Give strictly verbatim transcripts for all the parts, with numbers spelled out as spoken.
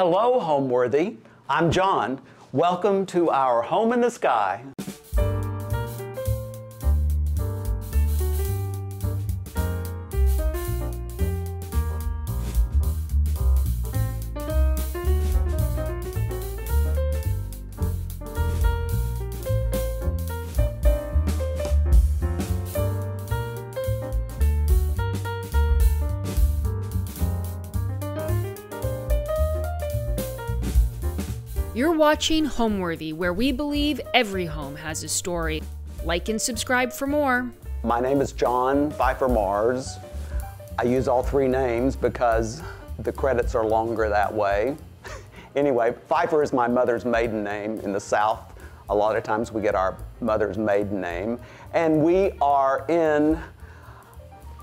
Hello, Homeworthy. I'm John. Welcome to our Home in the Sky. You're watching Homeworthy, where we believe every home has a story. Like and subscribe for more. My name is John Phifer Marrs. I use all three names because the credits are longer that way. Anyway, Phifer is my mother's maiden name in the South. A lot of times we get our mother's maiden name. And we are in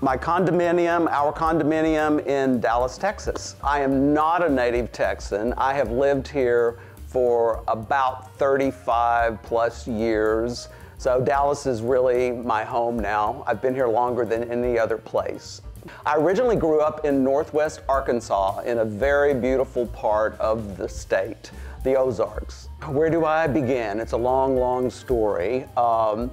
my condominium, our condominium in Dallas, Texas. I am not a native Texan. I have lived here for about thirty-five plus years. So Dallas is really my home now. I've been here longer than any other place. I originally grew up in Northwest Arkansas in a very beautiful part of the state, the Ozarks. Where do I begin? It's a long, long story. Um,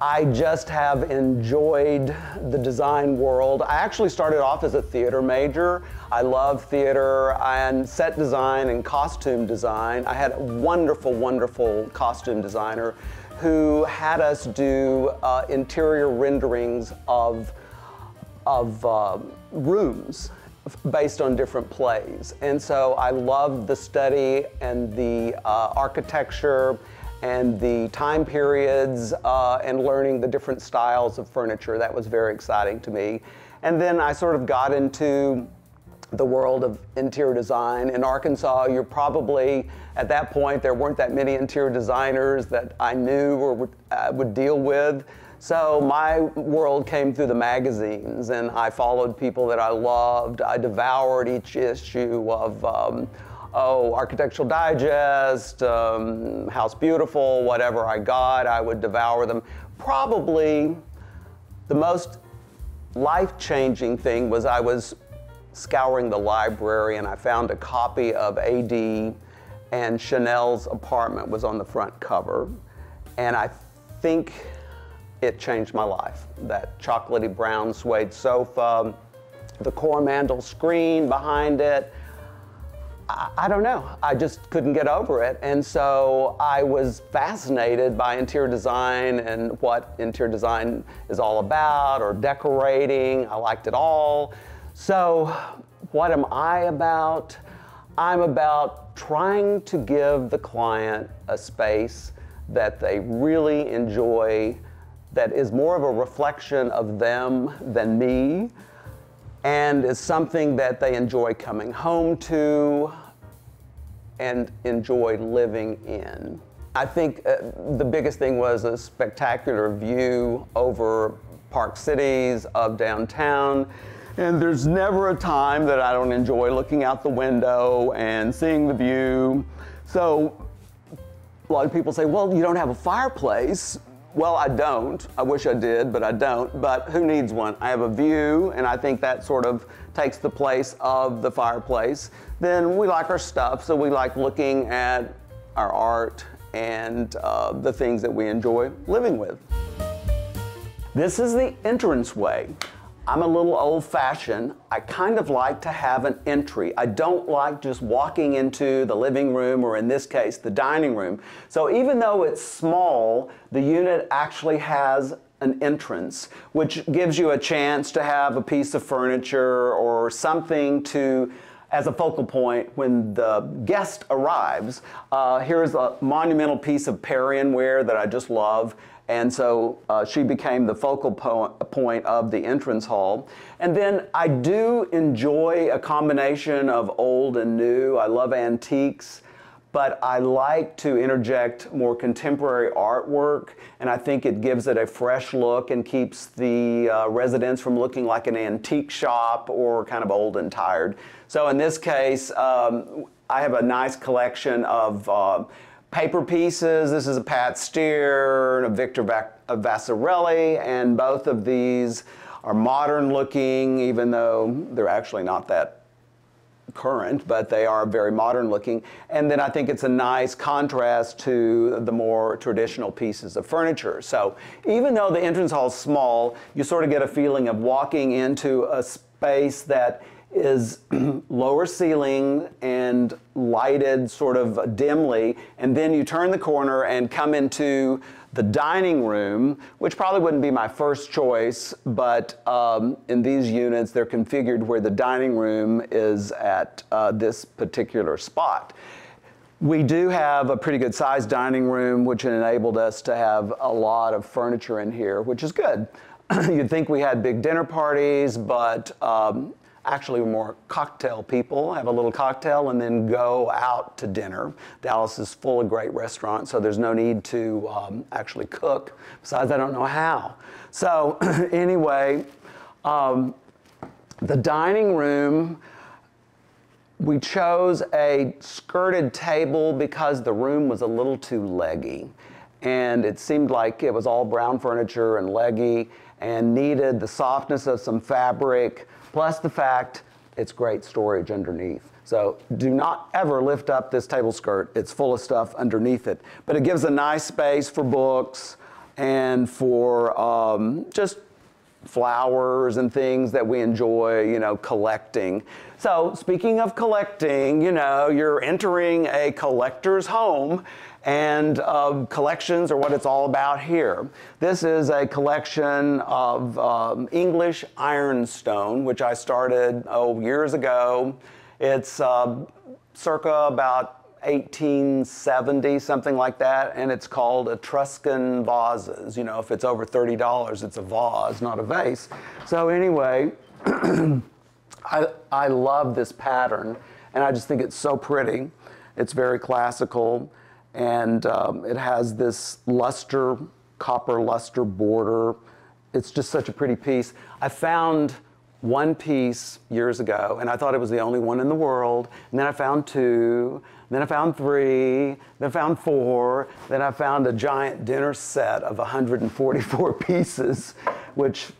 I just have enjoyed the design world. I actually started off as a theater major. I love theater and set design and costume design. I had a wonderful, wonderful costume designer who had us do uh, interior renderings of, of uh, rooms based on different plays. And so I loved the study and the uh, architecture and the time periods uh, and learning the different styles of furniture. That was very exciting to me. And then I sort of got into the world of interior design. In Arkansas, you're probably, at that point, there weren't that many interior designers that I knew or would, uh, would deal with. So my world came through the magazines, and I followed people that I loved. I devoured each issue of um, Oh, Architectural Digest, um, House Beautiful, whatever I got, I would devour them. Probably the most life-changing thing was I was scouring the library and I found a copy of A D and Chanel's Apartment was on the front cover. And I think it changed my life. That chocolatey brown suede sofa, the Coromandel screen behind it, I don't know. I just couldn't get over it. And so I was fascinated by interior design and what interior design is all about, or decorating. I liked it all. So what am I about? I'm about trying to give the client a space that they really enjoy, that is more of a reflection of them than me, and is something that they enjoy coming home to and enjoy living in. I think uh, the biggest thing was a spectacular view over Park Cities, of downtown, and there's never a time that I don't enjoy looking out the window and seeing the view. So a lot of people say, well, you don't have a fireplace. Well, I don't. I wish I did, but I don't. But who needs one? I have a view, and I think that sort of takes the place of the fireplace. Then we like our stuff, so we like looking at our art and uh, the things that we enjoy living with. This is the entranceway. I'm a little old-fashioned. I kind of like to have an entry. I don't like just walking into the living room, or in this case, the dining room. So even though it's small, the unit actually has an entrance, which gives you a chance to have a piece of furniture or something to, as a focal point when the guest arrives. Uh, here's a monumental piece of Parian ware that I just love. And so uh, she became the focal po point of the entrance hall. And then I do enjoy a combination of old and new. I love antiques, but I like to interject more contemporary artwork, and I think it gives it a fresh look and keeps the uh, residents from looking like an antique shop or kind of old and tired. So in this case, um, I have a nice collection of uh, paper pieces. This is a Pat Steir and a Victor Vasarely, and both of these are modern looking, even though they're actually not that current, but they are very modern looking. And then I think it's a nice contrast to the more traditional pieces of furniture. So even though the entrance hall is small, you sort of get a feeling of walking into a space that is lower ceiling and lighted sort of dimly, and then you turn the corner and come into the dining room, which probably wouldn't be my first choice, but um, in these units, they're configured where the dining room is at uh, this particular spot. We do have a pretty good sized dining room, which enabled us to have a lot of furniture in here, which is good. You'd think we had big dinner parties, but um, actually we're more cocktail people, have a little cocktail and then go out to dinner. Dallas is full of great restaurants, so there's no need to um, actually cook. Besides, I don't know how. So anyway, um, the dining room, we chose a skirted table because the room was a little too leggy. And it seemed like it was all brown furniture and leggy and needed the softness of some fabric, plus the fact it's great storage underneath. So do not ever lift up this table skirt. It's full of stuff underneath it. But it gives a nice space for books and for um, just flowers and things that we enjoy, you know, collecting. So speaking of collecting, you know, you're entering a collector's home, and uh, collections are what it's all about here. This is a collection of um, English ironstone, which I started oh, years ago. It's uh, circa about eighteen seventy, something like that, and it's called Etruscan vases. You know, if it's over thirty dollars, it's a vase, not a vase. So anyway, I, I love this pattern, and I just think it's so pretty. It's very classical. And um, it has this luster, copper luster border. It's just such a pretty piece. I found one piece years ago, and I thought it was the only one in the world. And then I found two, and then I found three, and then I found four. Then I found a giant dinner set of one hundred forty-four pieces, which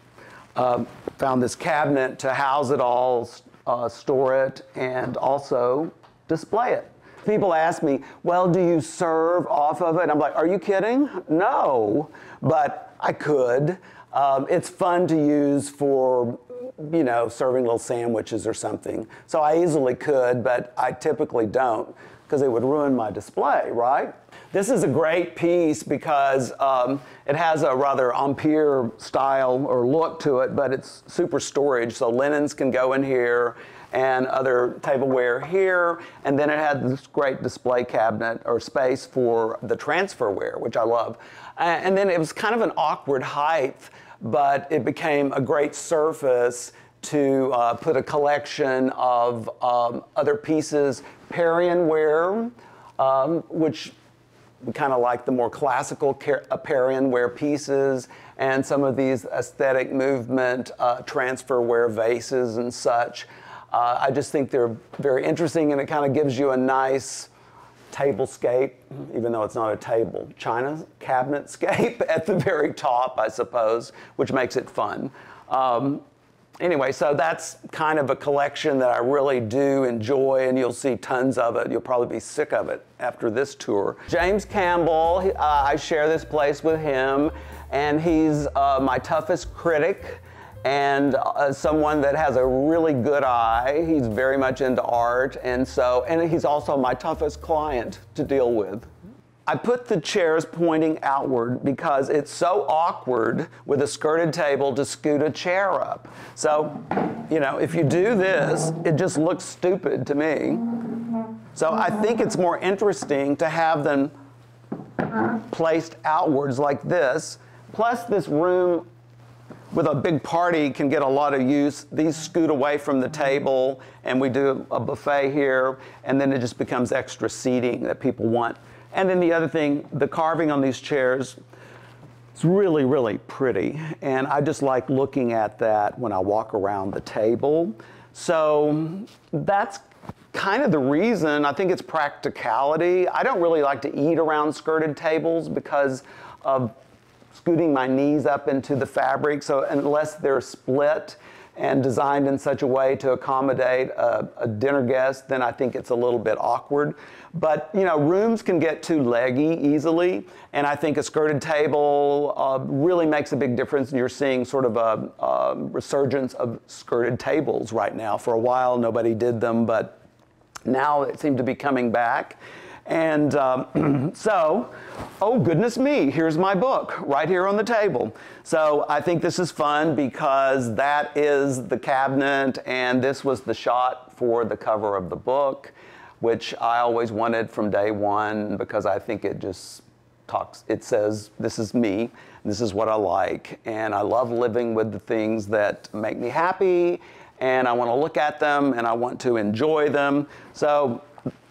um, found this cabinet to house it all, uh, store it, and also display it. People ask me, well, do you serve off of it? I'm like, are you kidding? No, but I could. Um, it's fun to use for, you know, serving little sandwiches or something. So I easily could, but I typically don't because it would ruin my display, right? This is a great piece because um, it has a rather ampere style or look to it, but it's super storage. So linens can go in here and other tableware here. And then it had this great display cabinet or space for the transferware, which I love. And then it was kind of an awkward height, but it became a great surface to uh, put a collection of um, other pieces, Parian-ware, um, which we kind of like the more classical Parian-ware pieces, and some of these aesthetic movement uh, transferware vases and such. Uh, I just think they're very interesting, and it kind of gives you a nice tablescape, even though it's not a table. China cabinetscape at the very top, I suppose, which makes it fun. Um, anyway, so that's kind of a collection that I really do enjoy, and you'll see tons of it. You'll probably be sick of it after this tour. James Campbell, uh, I share this place with him, and he's uh, my toughest critic, and uh, someone that has a really good eye. He's very much into art, and so, and he's also my toughest client to deal with. I put the chairs pointing outward because it's so awkward with a skirted table to scoot a chair up. So, you know, if you do this, it just looks stupid to me. So I think it's more interesting to have them placed outwards like this, plus this room with a big party can get a lot of use. These scoot away from the table, and we do a buffet here, and then it just becomes extra seating that people want. And then the other thing, the carving on these chairs, it's really, really pretty. And I just like looking at that when I walk around the table. So that's kind of the reason. I think it's practicality. I don't really like to eat around skirted tables because of scooting my knees up into the fabric. So unless they're split, and designed in such a way to accommodate a, a dinner guest, then I think it's a little bit awkward. But, you know, rooms can get too leggy easily, and I think a skirted table uh, really makes a big difference, and you're seeing sort of a, a resurgence of skirted tables right now. For a while, nobody did them, but now it seemed to be coming back. And um, so, oh goodness me, here's my book right here on the table. So I think this is fun because that is the cabinet, and this was the shot for the cover of the book, which I always wanted from day one because I think it just talks, it says, this is me, this is what I like, and I love living with the things that make me happy, and I want to look at them, and I want to enjoy them. So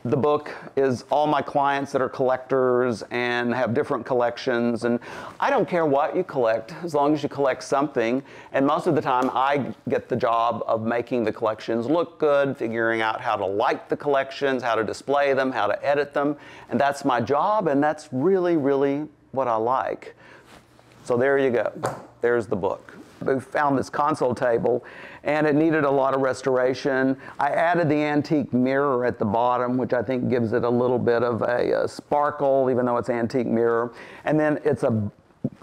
the book is all my clients that are collectors and have different collections, and I don't care what you collect as long as you collect something. And most of the time I get the job of making the collections look good, figuring out how to like the collections, how to display them, how to edit them, and that's my job, and that's really, really what I like. So there you go. There's the book. We found this console table, and it needed a lot of restoration. I added the antique mirror at the bottom, which I think gives it a little bit of a, a sparkle, even though it's antique mirror. And then it's a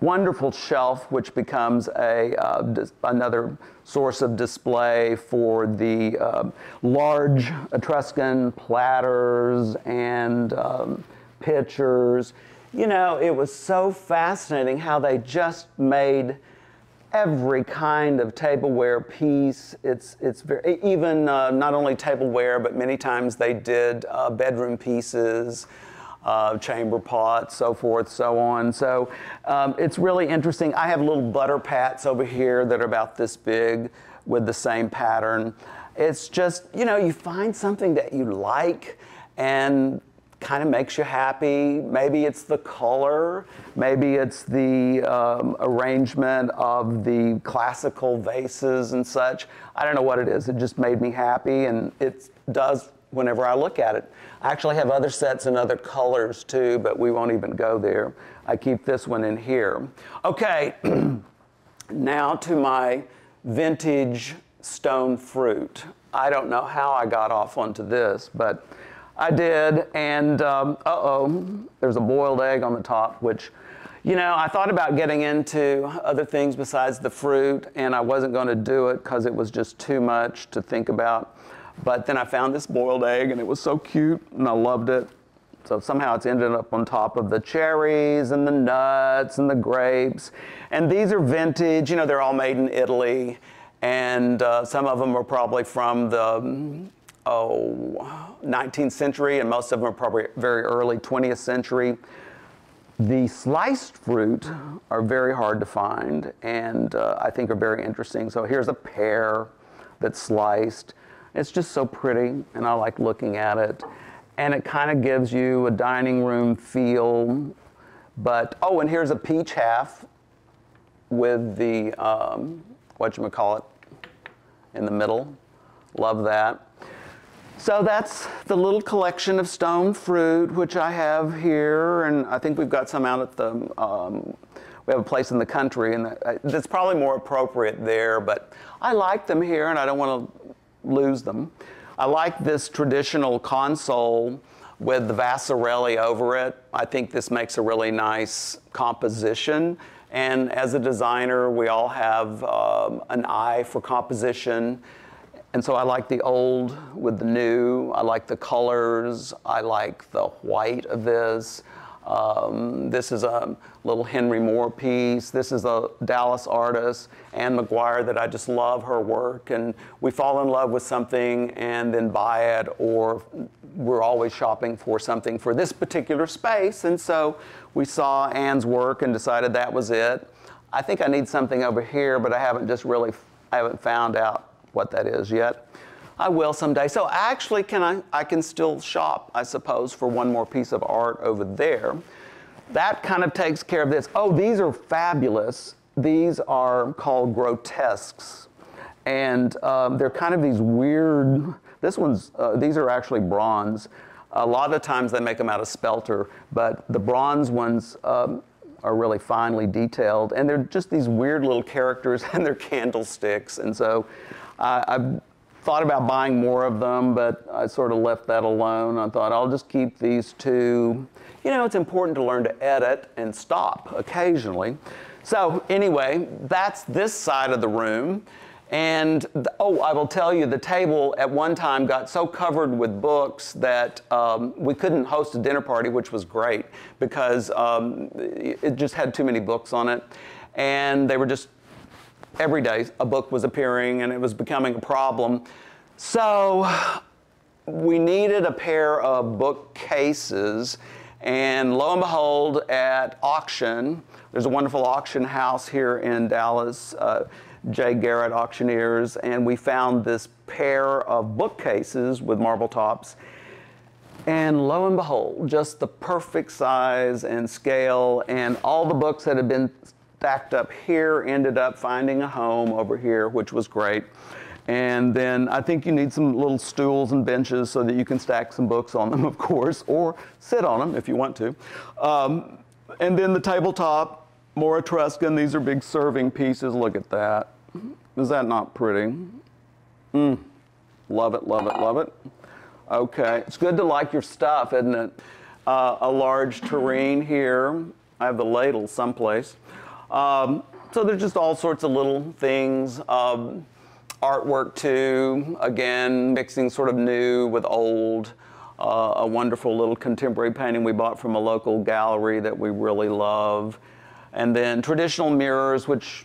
wonderful shelf, which becomes a, uh, another source of display for the uh, large Etruscan platters and um, pitchers. You know, it was so fascinating how they just made every kind of tableware piece. It's it's very, even uh, not only tableware, but many times they did uh, bedroom pieces, uh, chamber pots, so forth, so on. So um, it's really interesting. I have little butter pats over here that are about this big with the same pattern. It's just, you know, you find something that you like and kind of makes you happy. Maybe it's the color, maybe it's the um, arrangement of the classical vases and such. I don't know what it is. It just made me happy, and it does whenever I look at it. I actually have other sets in other colors too, but we won't even go there. I keep this one in here. Okay, now to my vintage stone fruit. I don't know how I got off onto this, but I did, and um, uh-oh, there's a boiled egg on the top, which, you know, I thought about getting into other things besides the fruit, and I wasn't going to do it because it was just too much to think about. But then I found this boiled egg, and it was so cute, and I loved it. So somehow it's ended up on top of the cherries and the nuts and the grapes. And these are vintage. You know, they're all made in Italy, and uh, some of them are probably from the oh, nineteenth century, and most of them are probably very early twentieth century. The sliced fruit are very hard to find, and uh, I think are very interesting. So here's a pear that's sliced. It's just so pretty, and I like looking at it. And it kind of gives you a dining room feel. But, oh, and here's a peach half with the, um, whatchamacallit, in the middle. Love that. So that's the little collection of stone fruit, which I have here, and I think we've got some out at the, um, we have a place in the country, and that's probably more appropriate there, but I like them here, and I don't want to lose them. I like this traditional console with the Vasarely over it. I think this makes a really nice composition, and as a designer, we all have um, an eye for composition. And so I like the old with the new. I like the colors. I like the white of this. Um, this is a little Henry Moore piece. This is a Dallas artist, Ann McGuire, that I just love her work. And we fall in love with something and then buy it, or we're always shopping for something for this particular space. And so we saw Ann's work and decided that was it. I think I need something over here, but I haven't just really, I haven't found out what that is yet. I will someday. So actually, can I, I can still shop, I suppose, for one more piece of art over there. That kind of takes care of this. Oh, these are fabulous. These are called grotesques. And um, they're kind of these weird, this one's, uh, these are actually bronze. A lot of times they make them out of spelter, but the bronze ones um, are really finely detailed, and they're just these weird little characters, and they're candlesticks. And so I, I've thought about buying more of them, but I sort of left that alone. I thought, I'll just keep these two. You know, it's important to learn to edit and stop occasionally. So anyway, that's this side of the room. And, the, oh, I will tell you, the table at one time got so covered with books that um, we couldn't host a dinner party, which was great, because um, it just had too many books on it. And they were just, every day, a book was appearing, and it was becoming a problem. So we needed a pair of bookcases. And lo and behold, at auction, there's a wonderful auction house here in Dallas, uh, Jay Garrett Auctioneers, and we found this pair of bookcases with marble tops. And lo and behold, just the perfect size and scale, and all the books that had been stacked up here ended up finding a home over here, which was great. And then I think you need some little stools and benches so that you can stack some books on them, of course, or sit on them if you want to. Um, and then the tabletop, more Etruscan. These are big serving pieces. Look at that. Is that not pretty? Mm. Love it, love it, love it. Okay. It's good to like your stuff, isn't it? Uh, a large tureen here. I have the ladle someplace. Um, so there's just all sorts of little things. Um, artwork, too. Again, mixing sort of new with old. Uh, a wonderful little contemporary painting we bought from a local gallery that we really love. And then traditional mirrors, which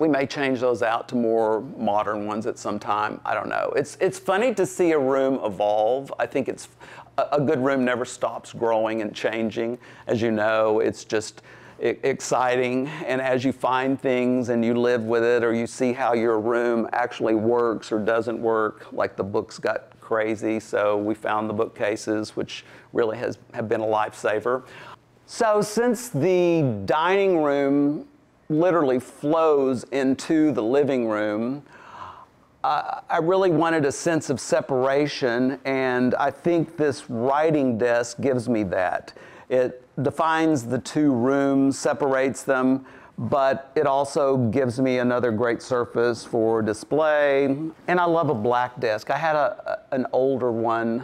we may change those out to more modern ones at some time. I don't know. It's, it's funny to see a room evolve. I think it's a, a good room never stops growing and changing. As you know, it's just I exciting. And as you find things and you live with it, or you see how your room actually works or doesn't work, like the books got crazy. So we found the bookcases, which really has, have been a lifesaver. So since the dining room literally flows into the living room, uh, I really wanted a sense of separation, and I think this writing desk gives me that. It defines the two rooms, separates them, but it also gives me another great surface for display. And I love a black desk. I had a, an older one.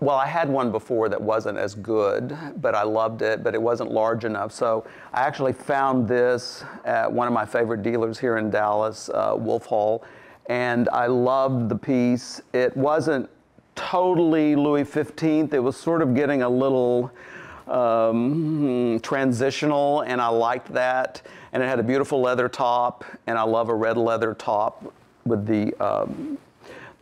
Well, I had one before that wasn't as good, but I loved it, but it wasn't large enough. So I actually found this at one of my favorite dealers here in Dallas, uh, Wolf Hall, and I loved the piece. It wasn't totally Louis the fifteenth. It was sort of getting a little um, transitional, and I liked that. And it had a beautiful leather top, and I love a red leather top with the um,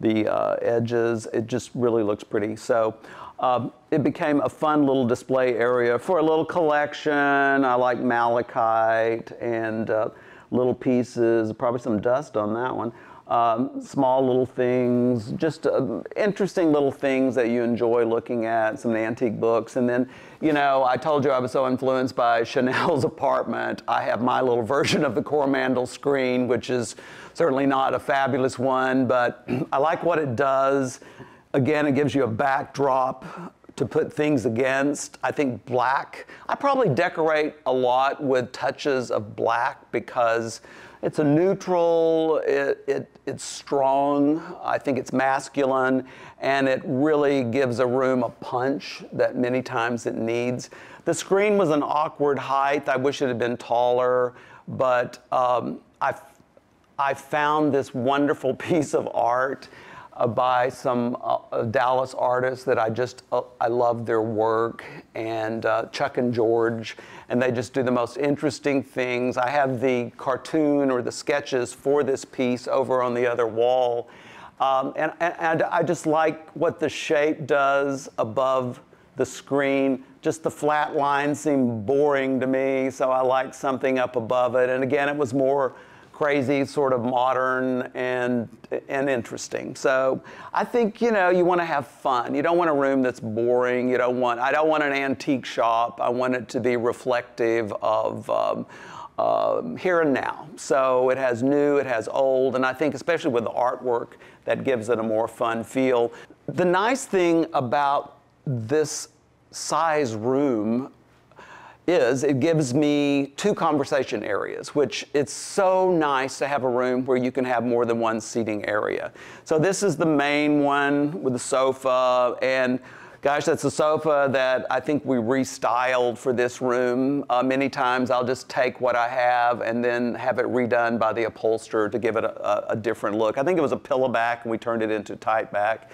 the uh, edges. It just really looks pretty. So um, it became a fun little display area for a little collection. I like malachite and uh, little pieces, probably some dust on that one. Um, small little things, just uh, interesting little things that you enjoy looking at, some antique books. And then, you know, I told you I was so influenced by Chanel's apartment. I have my little version of the Coromandel screen, which is certainly not a fabulous one, but I like what it does. Again, it gives you a backdrop to put things against. I think black, I probably decorate a lot with touches of black because it's a neutral, it, it, it's strong, I think it's masculine, and it really gives a room a punch that many times it needs. The screen was an awkward height. I wish it had been taller, but um, I, I found this wonderful piece of art Uh, by some uh, Dallas artists that I just, uh, I love their work, and uh, Chuck and George, and they just do the most interesting things. I have the cartoon or the sketches for this piece over on the other wall, um, and, and, and I just like what the shape does above the screen. Just the flat lines seem boring to me, so I like something up above it, and again, it was more crazy, sort of modern and and interesting. So I think, you know, you want to have fun. You don't want a room that's boring. You don't want, I don't want an antique shop. I want it to be reflective of um, uh, here and now. So it has new, it has old, and I think especially with the artwork, that gives it a more fun feel. The nice thing about this size room is it gives me two conversation areas, which it's so nice to have a room where you can have more than one seating area. So this is the main one with the sofa, and gosh, that's a sofa that I think we restyled for this room. Uh, many times I'll just take what I have and then have it redone by the upholsterer to give it a, a, a different look. I think it was a pillow back and we turned it into tight back.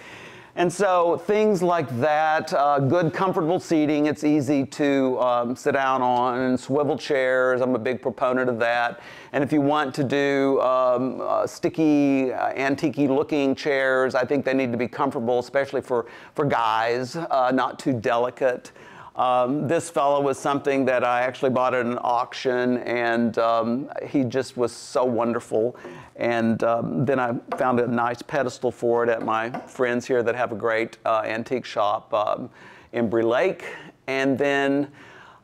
And so things like that, uh, good comfortable seating, it's easy to um, sit down on, and swivel chairs, I'm a big proponent of that. And if you want to do um, uh, sticky, uh, antique-y looking chairs, I think they need to be comfortable, especially for, for guys, uh, not too delicate. Um, this fellow was something that I actually bought at an auction, and um, he just was so wonderful. And um, then I found a nice pedestal for it at my friends here that have a great uh, antique shop um, in Embry Lake. And then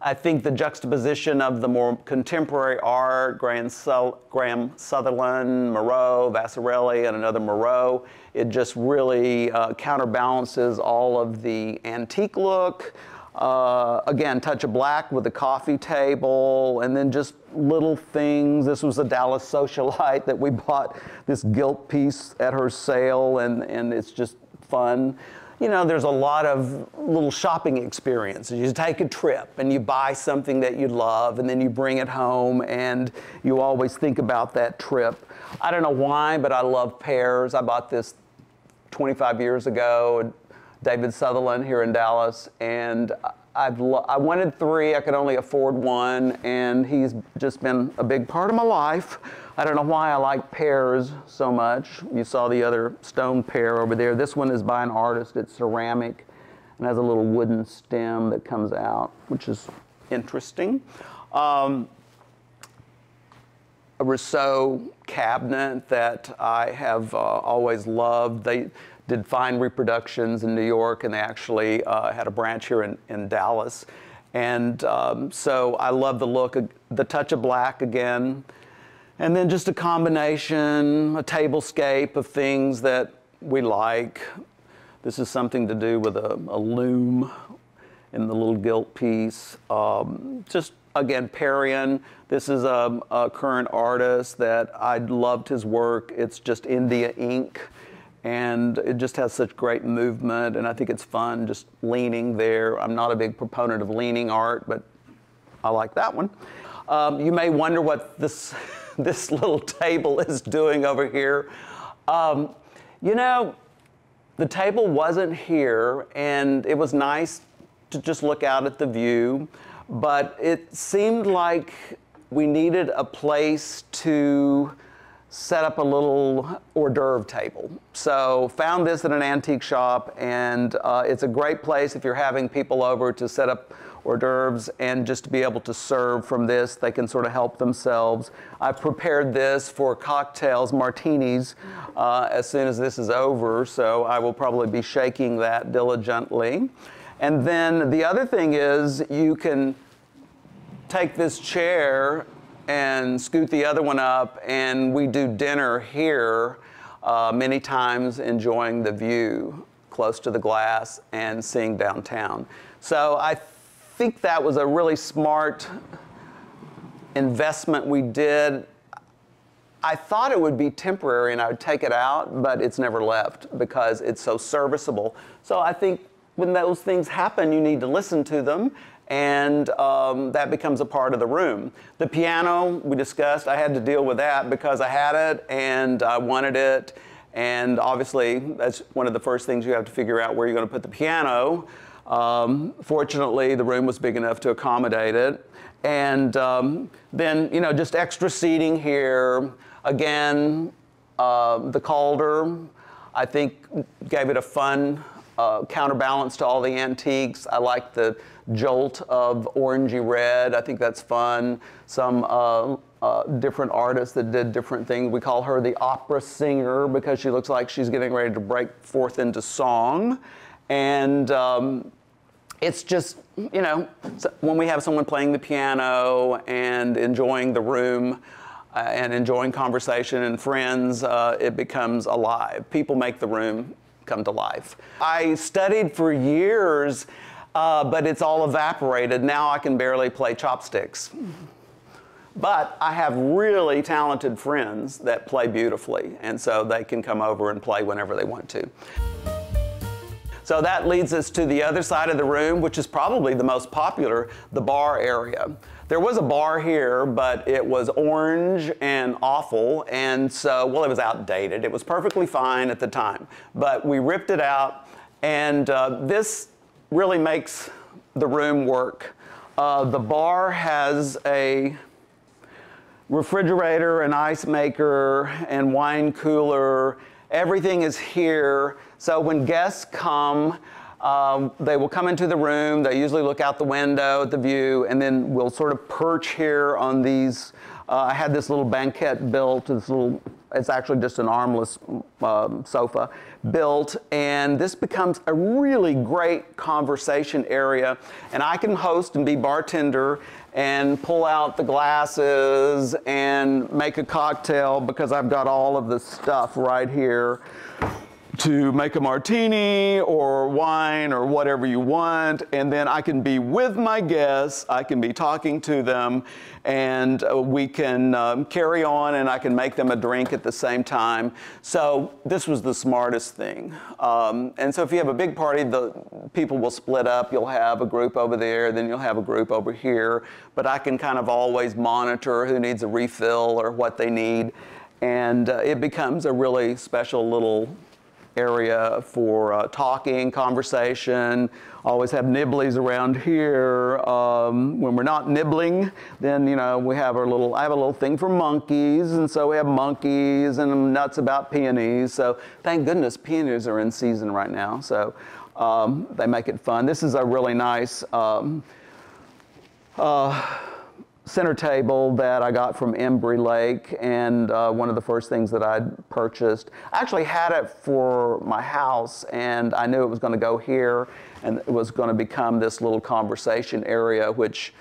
I think the juxtaposition of the more contemporary art, Graham, Su Graham Sutherland, Moreau, Vasarely, and another Moreau, it just really uh, counterbalances all of the antique look. Uh, again, touch of black with the coffee table, and then just little things. This was a Dallas socialite that we bought this gilt piece at her sale, and, and it's just fun. You know, there's a lot of little shopping experiences. You take a trip and you buy something that you love, and then you bring it home and you always think about that trip. I don't know why, but I love pears. I bought this twenty-five years ago. David Sutherland here in Dallas, and I've lo I wanted three, I could only afford one, and he's just been a big part of my life. I don't know why I like pears so much. You saw the other stone pear over there. This one is by an artist, it's ceramic, and has a little wooden stem that comes out, which is interesting. Um, a Rousseau cabinet that I have uh, always loved. They, did fine reproductions in New York, and they actually uh, had a branch here in, in Dallas. And um, so I love the look, the touch of black again. And then just a combination, a tablescape of things that we like. This is something to do with a, a loom and the little gilt piece. Um, just again, Parian. This is a, a current artist that I loved his work. It's just India ink. And it just has such great movement, and I think it's fun just leaning there. I'm not a big proponent of leaning art, but I like that one. Um, you may wonder what this, this little table is doing over here. Um, you know, the table wasn't here, and it was nice to just look out at the view, but it seemed like we needed a place to set up a little hors d'oeuvre table. So found this at an antique shop, and uh, it's a great place if you're having people over to set up hors d'oeuvres and just to be able to serve from this. They can sort of help themselves. I've prepared this for cocktails, martinis, uh, as soon as this is over, so I will probably be shaking that diligently. And then the other thing is you can take this chair and scoot the other one up, and we do dinner here uh, many times, enjoying the view close to the glass and seeing downtown. So I think that was a really smart investment we did. I thought it would be temporary and I would take it out, but it's never left because it's so serviceable. So I think when those things happen, you need to listen to them, and um, that becomes a part of the room. The piano, we discussed, I had to deal with that because I had it and I wanted it, and obviously that's one of the first things you have to figure out, where you're going to put the piano. Um, fortunately, the room was big enough to accommodate it. And um, then, you know, just extra seating here. Again, uh, the Calder, I think, gave it a fun Uh, counterbalance to all the antiques. I like the jolt of orangey red. I think that's fun. Some uh, uh, different artists that did different things. We call her the opera singer because she looks like she's getting ready to break forth into song. And um, it's just, you know, when we have someone playing the piano and enjoying the room, Uh, and enjoying conversation and friends, uh, it becomes alive. People make the room come to life. I studied for years uh, but it's all evaporated. Now I can barely play chopsticks. But I have really talented friends that play beautifully, and so they can come over and play whenever they want to. So that leads us to the other side of the room, which is probably the most popular, the bar area. There was a bar here, but it was orange and awful, and so, well, it was outdated. It was perfectly fine at the time, but we ripped it out, and uh, this really makes the room work. Uh, the bar has a refrigerator, an ice maker, and wine cooler. Everything is here. So when guests come, um, they will come into the room. They usually look out the window at the view, and then we'll sort of perch here on these. Uh, I had this little banquette built. This little, it's actually just an armless um, sofa built, and this becomes a really great conversation area. And I can host and be bartender and pull out the glasses and make a cocktail because I've got all of the stuff right here to make a martini or wine or whatever you want. And then I can be with my guests, I can be talking to them, and we can um, carry on, and I can make them a drink at the same time. So this was the smartest thing. Um, and so if you have a big party, the people will split up. You'll have a group over there, then you'll have a group over here. But I can kind of always monitor who needs a refill or what they need. And uh, it becomes a really special little area for uh, talking, conversation. Always have nibblies around here. Um, when we're not nibbling, then you know we have our little. I have a little thing for monkeys, and so we have monkeys, and I'm nuts about peonies. So thank goodness peonies are in season right now. So um, they make it fun. This is a really nice um, uh, center table that I got from Embry Lake, and uh, one of the first things that I'd purchased. I actually had it for my house, and I knew it was going to go here, and it was going to become this little conversation area, which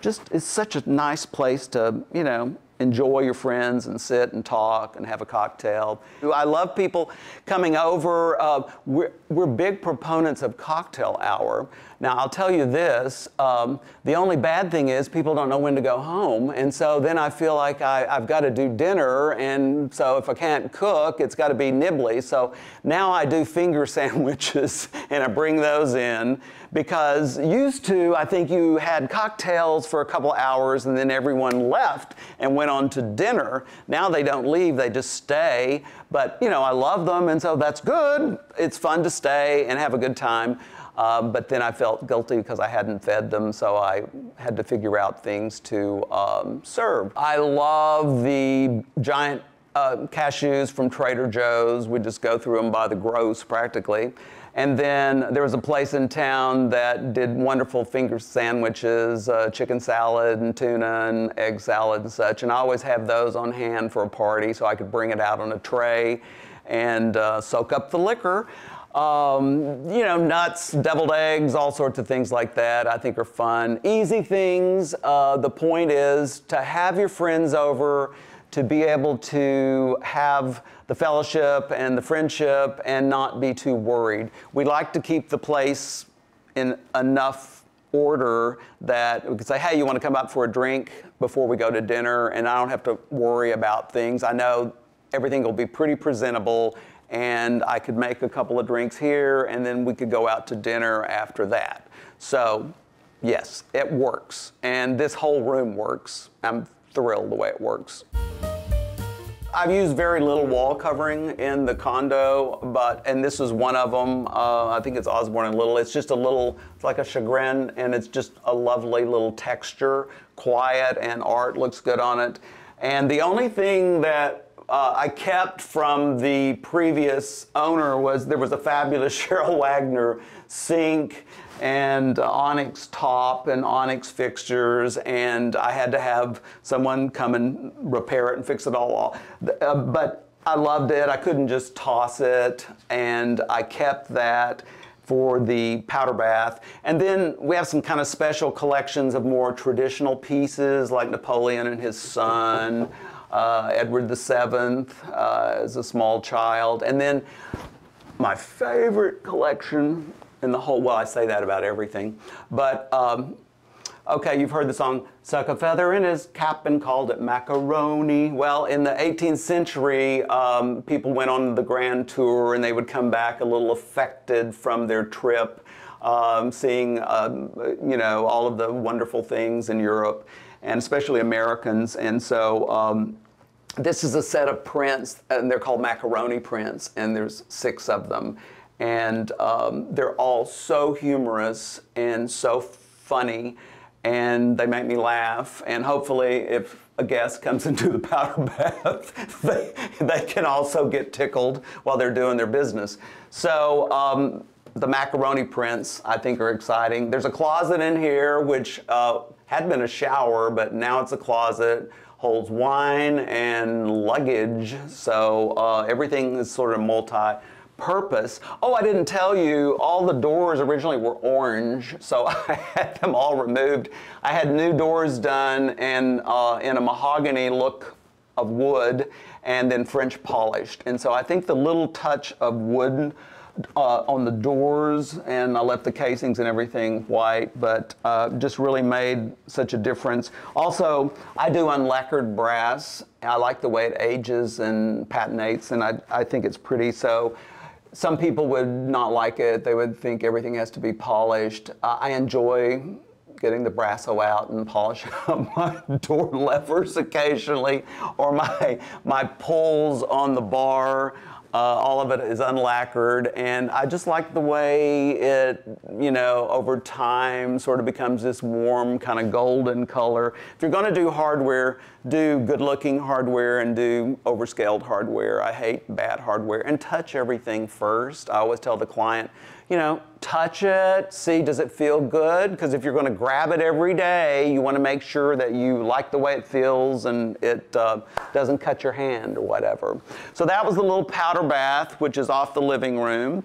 just is such a nice place to, you know, enjoy your friends and sit and talk and have a cocktail. I love people coming over. Uh, we're, we're big proponents of cocktail hour. Now, I'll tell you this, um, the only bad thing is people don't know when to go home. And so then I feel like I, I've got to do dinner. And so if I can't cook, it's got to be nibbly. So now I do finger sandwiches and I bring those in, because used to, I think you had cocktails for a couple hours and then everyone left and went on to dinner. Now they don't leave, they just stay. But you know, I love them, and so that's good. It's fun to stay and have a good time. Uh, but then I felt guilty because I hadn't fed them, so I had to figure out things to um, serve. I love the giant uh, cashews from Trader Joe's. We just go through them by the gross practically. And then there was a place in town that did wonderful finger sandwiches, uh, chicken salad and tuna and egg salad and such. And I always have those on hand for a party, so I could bring it out on a tray and uh, soak up the liquor. Um, you know, nuts, deviled eggs, all sorts of things like that I think are fun. Easy things. Uh, the point is to have your friends over, to be able to have the fellowship and the friendship and not be too worried. We like to keep the place in enough order that we can say, hey, you want to come out for a drink before we go to dinner? And I don't have to worry about things. I know everything will be pretty presentable, and I could make a couple of drinks here, and then we could go out to dinner after that. So yes, it works. And this whole room works. I'm thrilled the way it works. I've used very little wall covering in the condo, but, and this is one of them, uh, I think it's Osborne and Little. It's just a little, it's like a chagrin, and it's just a lovely little texture, quiet, and art looks good on it. And the only thing that uh, I kept from the previous owner was there was a fabulous Cheryl Wagner sink and uh, onyx top and onyx fixtures, and I had to have someone come and repair it and fix it all. Uh, but I loved it. I couldn't just toss it, and I kept that for the powder bath. And then we have some kind of special collections of more traditional pieces like Napoleon and his son, uh, Edward the Seventh uh, as a small child. And then my favorite collection in the whole, well, I say that about everything. But, um, okay, you've heard the song, "Suck a feather in his cap and called it macaroni." Well, in the eighteenth century, um, people went on the grand tour and they would come back a little affected from their trip, um, seeing, um, you know, all of the wonderful things in Europe, and especially Americans. And so um, this is a set of prints, and they're called macaroni prints, and there's six of them. And um, they're all so humorous and so funny, and they make me laugh. And hopefully, if a guest comes into the powder bath, they, they can also get tickled while they're doing their business. So um, the macaroni prints, I think, are exciting. There's a closet in here, which uh, had been a shower, but now it's a closet. Holds wine and luggage. So uh, everything is sort of multi purpose. Oh, I didn't tell you, all the doors originally were orange, so I had them all removed. I had new doors done and uh, in a mahogany look of wood, and then French polished. And so I think the little touch of wood uh, on the doors, and I left the casings and everything white, but uh, just really made such a difference. Also, I do unlacquered brass. I like the way it ages and patinates, and I, I think it's pretty. So some people would not like it. They would think everything has to be polished. Uh, I enjoy getting the Brasso out and polishing up my door levers occasionally, or my, my pulls on the bar. Uh, all of it is unlacquered. And I just like the way it, you know, over time sort of becomes this warm kind of golden color. If you're going to do hardware, do good-looking hardware and do overscaled hardware. I hate bad hardware. And touch everything first. I always tell the client, you know, touch it, see, does it feel good? Because if you're going to grab it every day, you want to make sure that you like the way it feels and it uh, doesn't cut your hand or whatever. So that was the little powder bath, which is off the living room.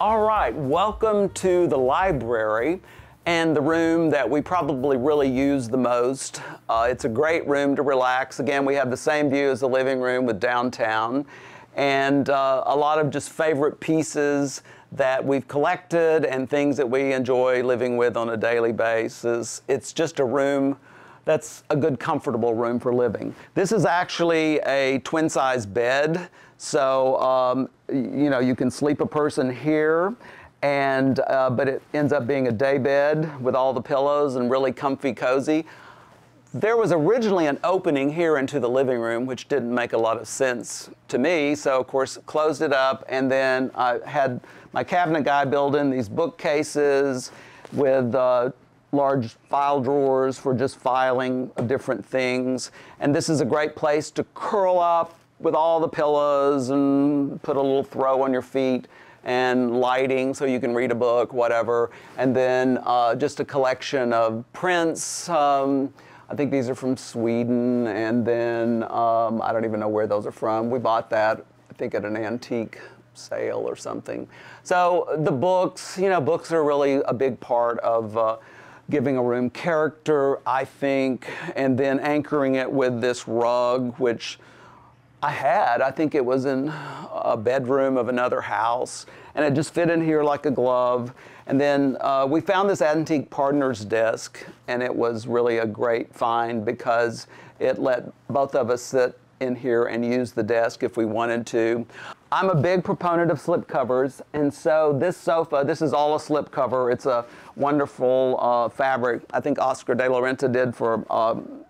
All right, welcome to the library and the room that we probably really use the most. Uh, it's a great room to relax. Again, we have the same view as the living room with downtown, and uh, a lot of just favorite pieces that we've collected and things that we enjoy living with on a daily basis. It's just a room that's a good, comfortable room for living. This is actually a twin-size bed. So, um, you know, you can sleep a person here, and, uh, but it ends up being a day bed with all the pillows and really comfy, cozy. There was originally an opening here into the living room, which didn't make a lot of sense to me. So, of course, closed it up, and then I had my cabinet guy build in these bookcases with uh, large file drawers for just filing of different things. And this is a great place to curl up with all the pillows and put a little throw on your feet, and lighting so you can read a book, whatever. And then uh, just a collection of prints. Um, I think these are from Sweden, and then um, I don't even know where those are from. We bought that, I think, at an antique sale or something. So the books, you know, books are really a big part of uh, giving a room character, I think, and then anchoring it with this rug, which I had. I think it was in a bedroom of another house, and it just fit in here like a glove. And then uh, we found this antique partner's desk, and it was really a great find because it let both of us sit in here and use the desk if we wanted to. I'm a big proponent of slip covers, and so this sofa, this is all a slip cover. It's a wonderful uh, fabric. I think Oscar de la Renta did for um,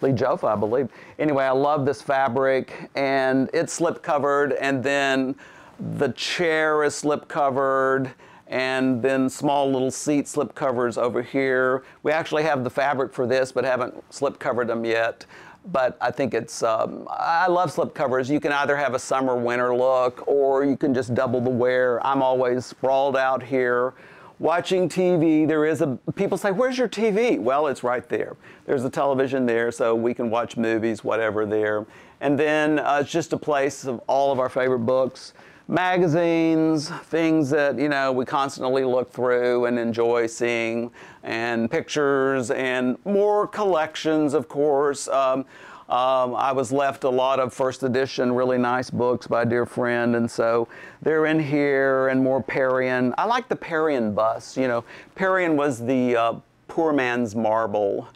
Lee Jofa, I believe. Anyway, I love this fabric, and it's slip covered, and then the chair is slip covered, and then small little seat slip covers over here. We actually have the fabric for this, but haven't slip covered them yet. But I think it's, um, I love slip covers. You can either have a summer winter look, or you can just double the wear. I'm always sprawled out here watching T V. There is a, people say, where's your T V? Well, it's right there. There's a television there, so we can watch movies, whatever there. And then uh, it's just a place of all of our favorite books, magazines, things that, you know, we constantly look through and enjoy seeing, and pictures, and more collections, of course. Um, Um, I was left a lot of first edition, really nice books by a dear friend, and so they're in here, and more Parian. I like the Parian bust. You know, Parian was the uh, poor man's marble,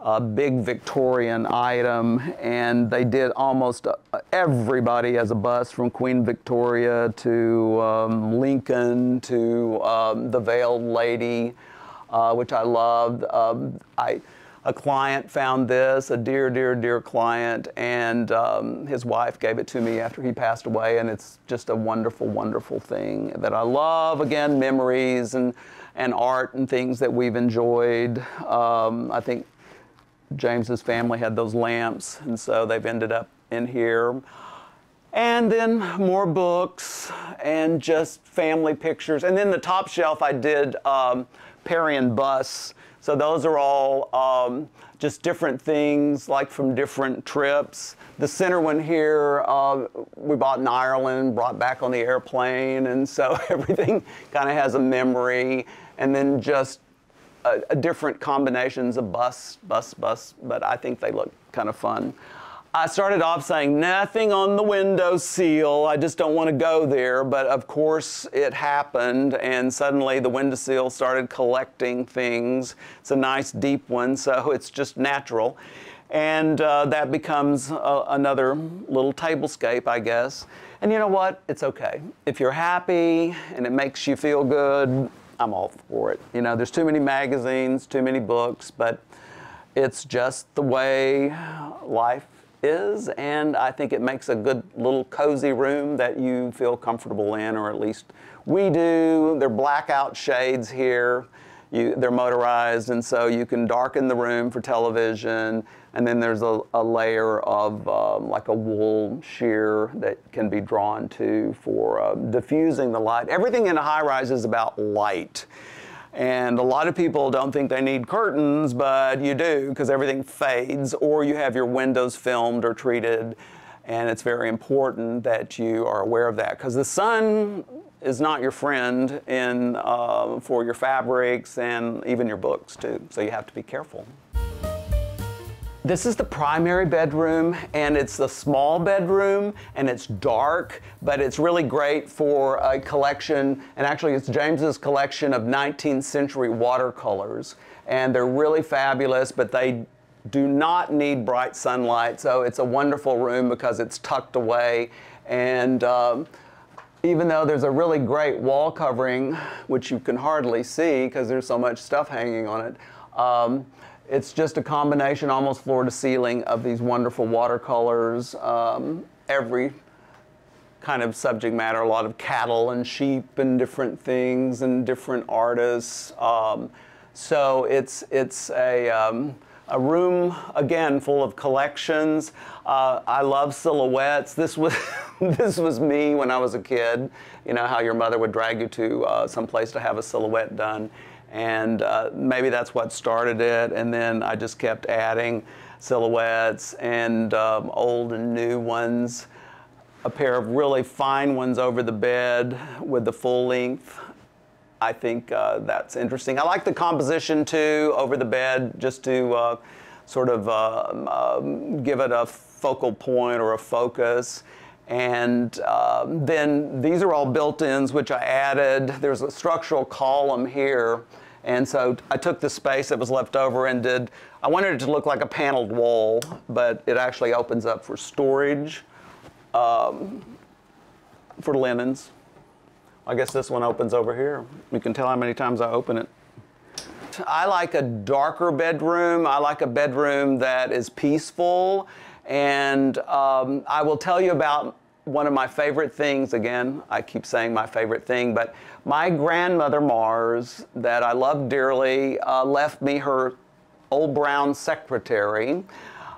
a big Victorian item, and they did almost everybody as a bust, from Queen Victoria to um, Lincoln to um, the Veiled Lady, uh, which I loved. Um, I, a client found this, a dear, dear, dear client, and um, his wife gave it to me after he passed away, and it's just a wonderful, wonderful thing that I love. Again, memories and, and art and things that we've enjoyed. Um, I think James's family had those lamps, and so they've ended up in here. And then more books and just family pictures. And then the top shelf, I did um, Parian busts. So those are all um, just different things, like from different trips. The center one here, uh, we bought in Ireland, brought back on the airplane, and so everything kind of has a memory. And then just Uh, different combinations of busts, busts, busts, but I think they look kind of fun. I started off saying nothing on the windowsill. I just don't want to go there, but of course it happened, and suddenly the windowsill started collecting things. It's a nice deep one, so it's just natural. And uh, that becomes a, another little tablescape, I guess. And you know what? It's okay. If you're happy and it makes you feel good, I'm all for it. You know, there's too many magazines, too many books, but it's just the way life is, and I think it makes a good little cozy room that you feel comfortable in, or at least we do. They're blackout shades here. You, they're motorized, and so you can darken the room for television, and then there's a, a layer of um, like a wool sheer that can be drawn to for uh, diffusing the light. Everything in a high-rise is about light, and a lot of people don't think they need curtains, but you do, because everything fades, or you have your windows filmed or treated, and it's very important that you are aware of that, because the sun is not your friend in, uh, for your fabrics and even your books too, so you have to be careful. This is the primary bedroom, and it's a small bedroom, and it's dark, but it's really great for a collection, and actually it's James's collection of nineteenth century watercolors, and they're really fabulous, but they do not need bright sunlight, so it's a wonderful room because it's tucked away. And um, even though there's a really great wall covering, which you can hardly see because there's so much stuff hanging on it, um, it's just a combination, almost floor to ceiling, of these wonderful watercolors, um, every kind of subject matter, a lot of cattle and sheep and different things and different artists. Um, so it's, it's a, um, a room, again, full of collections. Uh, I love silhouettes. This was, this was me when I was a kid. You know, how your mother would drag you to uh, some place to have a silhouette done. And uh, maybe that's what started it. And then I just kept adding silhouettes, and um, old and new ones. A pair of really fine ones over the bed with the full length. I think uh, that's interesting. I like the composition too, over the bed, just to uh, sort of um, um, give it a focal point or a focus. And uh, then these are all built-ins, which I added. There's a structural column here. And so I took the space that was left over and did, I wanted it to look like a paneled wall, but it actually opens up for storage, um, for linens. I guess this one opens over here. You can tell how many times I open it. I like a darker bedroom. I like a bedroom that is peaceful. And um, I will tell you about one of my favorite things. Again, I keep saying my favorite thing, but my grandmother Marrs, that I love dearly, uh, left me her old brown secretary,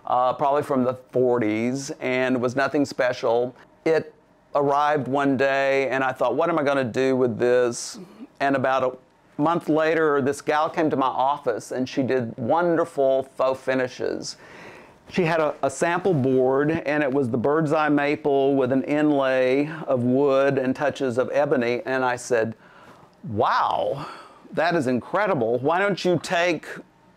uh, probably from the forties, and was nothing special. It arrived one day, and I thought, what am I going to do with this? And about a month later, this gal came to my office, and she did wonderful faux finishes. She had a, a sample board, and it was the bird's eye maple with an inlay of wood and touches of ebony. And I said, wow, that is incredible. Why don't you take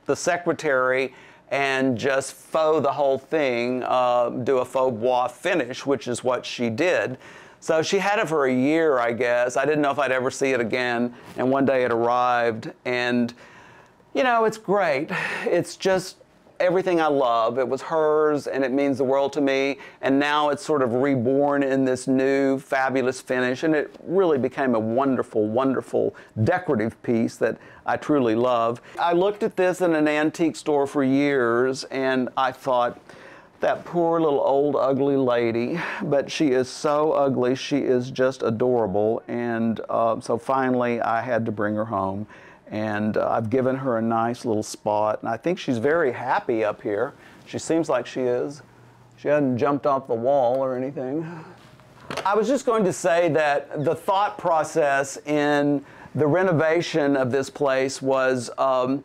the secretary and just faux the whole thing, uh, do a faux bois finish, which is what she did. So she had it for a year, I guess. I didn't know if I'd ever see it again. And one day it arrived, and you know, it's great. It's just everything I love. It was hers, and it means the world to me. And now it's sort of reborn in this new fabulous finish. And it really became a wonderful, wonderful decorative piece that I truly love. I looked at this in an antique store for years, and I thought, that poor little old ugly lady, but she is so ugly, she is just adorable. And uh, so finally I had to bring her home, and uh, I've given her a nice little spot, and I think she's very happy up here. She seems like she is. She hasn't jumped off the wall or anything. I was just going to say that the thought process in the renovation of this place was, um,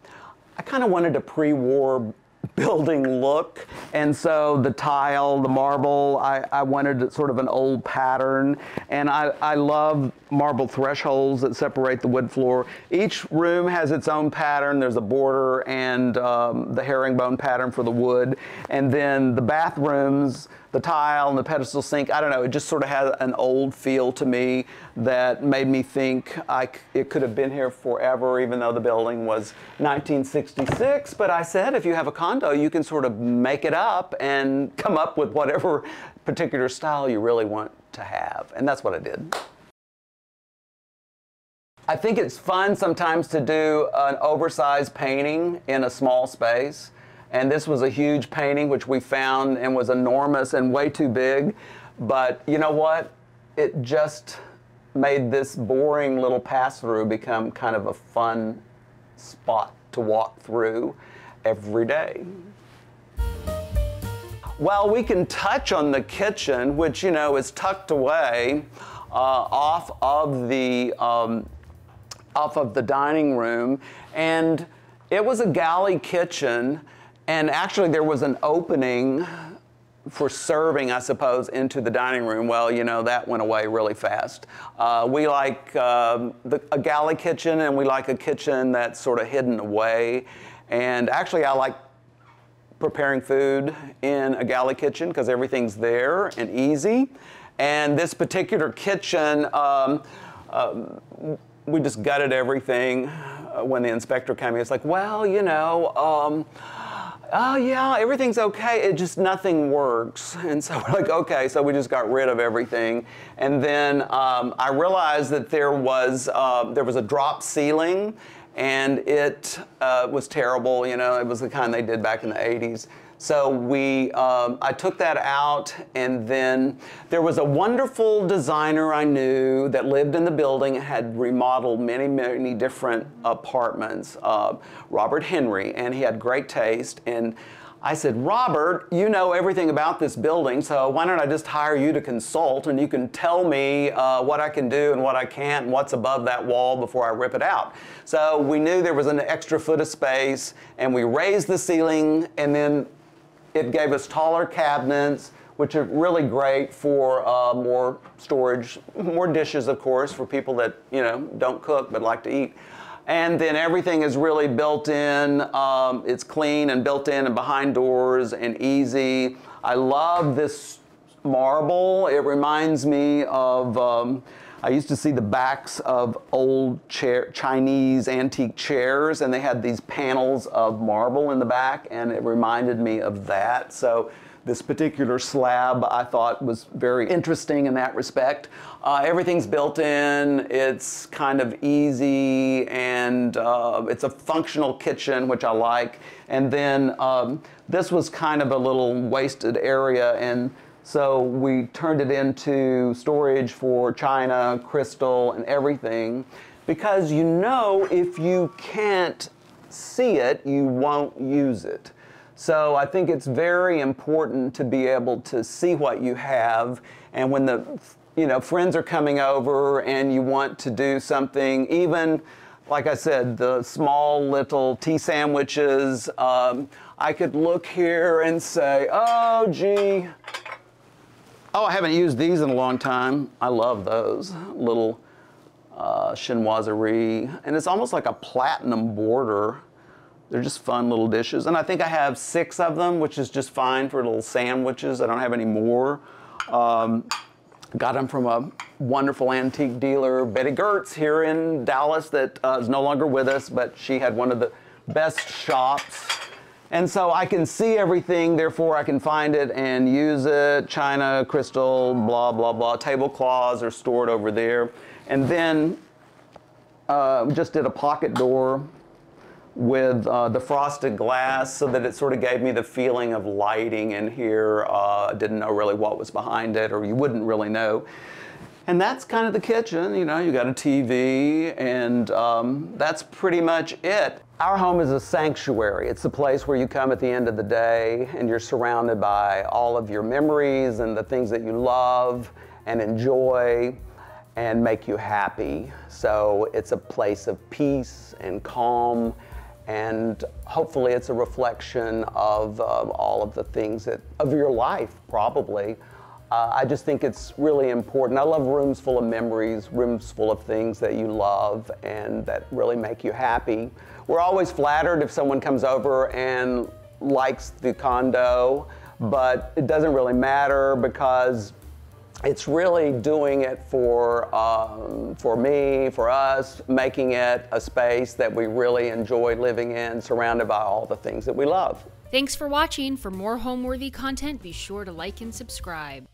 I kind of wanted a pre-war building look, and so the tile, the marble, I, I wanted sort of an old pattern, and I, I love marble thresholds that separate the wood floor. Each room has its own pattern. There's a border and um, the herringbone pattern for the wood, and then the bathrooms, the tile and the pedestal sink, I don't know, it just sort of had an old feel to me that made me think I, it could have been here forever, even though the building was nineteen sixty-six. But I said, if you have a condo, you can sort of make it up and come up with whatever particular style you really want to have. And that's what I did. I think it's fun sometimes to do an oversized painting in a small space. And this was a huge painting, which we found and was enormous and way too big. But you know what? It just made this boring little pass-through become kind of a fun spot to walk through every day. Well, we can touch on the kitchen, which, you know, is tucked away uh, off of the um, off of the dining room. And it was a galley kitchen. And actually, there was an opening for serving, I suppose, into the dining room. Well, you know, that went away really fast. Uh, we like uh, the, a galley kitchen, and we like a kitchen that's sort of hidden away. And actually, I like preparing food in a galley kitchen because everything's there and easy. And this particular kitchen, um, um, we just gutted everything. Uh, when the inspector came, he was like, well, you know, um, oh yeah, everything's okay, it just nothing works. And so we're like, okay, so we just got rid of everything. And then um, I realized that there was, uh, there was a drop ceiling, and it uh, was terrible, you know, it was the kind they did back in the eighties. So we, um, I took that out, and then there was a wonderful designer I knew that lived in the building and had remodeled many, many different apartments, uh, Robert Henry, and he had great taste. And I said, Robert, you know everything about this building, so why don't I just hire you to consult, and you can tell me uh, what I can do and what I can't and what's above that wall before I rip it out. So we knew there was an extra foot of space, and we raised the ceiling, and then it gave us taller cabinets, which are really great for uh, more storage, more dishes, of course, for people that, you know, don't cook but like to eat. And then everything is really built in. Um, it's clean and built in and behind doors and easy. I love this marble. It reminds me of, um, I used to see the backs of old chair, Chinese antique chairs, and they had these panels of marble in the back, and it reminded me of that. So this particular slab I thought was very interesting in that respect. Uh, everything's built in, it's kind of easy, and uh, it's a functional kitchen, which I like. And then um, this was kind of a little wasted area, and so we turned it into storage for china, crystal, and everything, because you know if you can't see it, you won't use it. So I think it's very important to be able to see what you have, and when the, you know, friends are coming over and you want to do something, even, like I said, the small little tea sandwiches, um, I could look here and say, oh, gee, oh, I haven't used these in a long time. I love those little uh, chinoiserie. And it's almost like a platinum border They're just fun little dishes. And I think I have six of them, which is just fine for little sandwiches. I don't have any more. Um, got them from a wonderful antique dealer, Betty Gertz, here in Dallas, that uh, is no longer with us, but she had one of the best shops. And so I can see everything, therefore I can find it and use it. China, crystal, blah, blah, blah. Tablecloths are stored over there. And then uh, we just did a pocket door with uh, the frosted glass so that it sort of gave me the feeling of lighting in here. I uh, didn't know really what was behind it, or you wouldn't really know. And that's kind of the kitchen, you know, you got a T V, and um, that's pretty much it. Our home is a sanctuary. It's the place where you come at the end of the day and you're surrounded by all of your memories and the things that you love and enjoy and make you happy. So it's a place of peace and calm, and hopefully it's a reflection of uh, all of the things that, of your life, probably. Uh, I just think it's really important. I love rooms full of memories, rooms full of things that you love and that really make you happy. We're always flattered if someone comes over and likes the condo, but it doesn't really matter because it's really doing it for, um, for me, for us, making it a space that we really enjoy living in, surrounded by all the things that we love. Thanks for watching. For more Homeworthy content, be sure to like and subscribe.